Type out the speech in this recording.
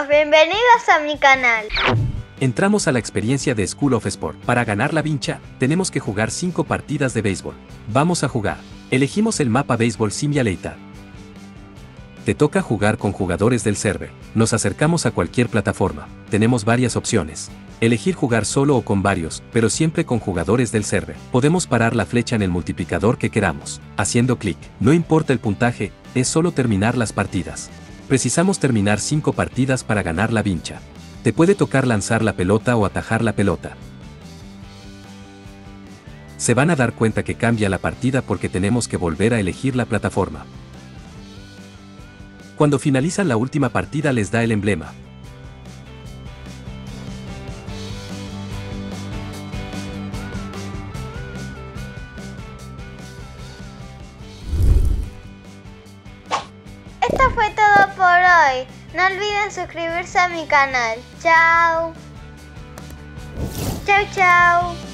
amigos, bienvenidos a mi canal. Entramos a la experiencia de School of Sport. Para ganar la vincha, tenemos que jugar 5 partidas de béisbol. Vamos a jugar. Elegimos el mapa Béisbol Simulator. Te toca jugar con jugadores del server. Nos acercamos a cualquier plataforma. Tenemos varias opciones. Elegir jugar solo o con varios, pero siempre con jugadores del server. Podemos parar la flecha en el multiplicador que queramos, haciendo clic. No importa el puntaje, es solo terminar las partidas. Precisamos terminar 5 partidas para ganar la vincha. Te puede tocar lanzar la pelota o atajar la pelota. Se van a dar cuenta que cambia la partida porque tenemos que volver a elegir la plataforma. Cuando finalizan la última partida les da el emblema. Esto fue todo por hoy. No olviden suscribirse a mi canal. Chao. Chao, chao.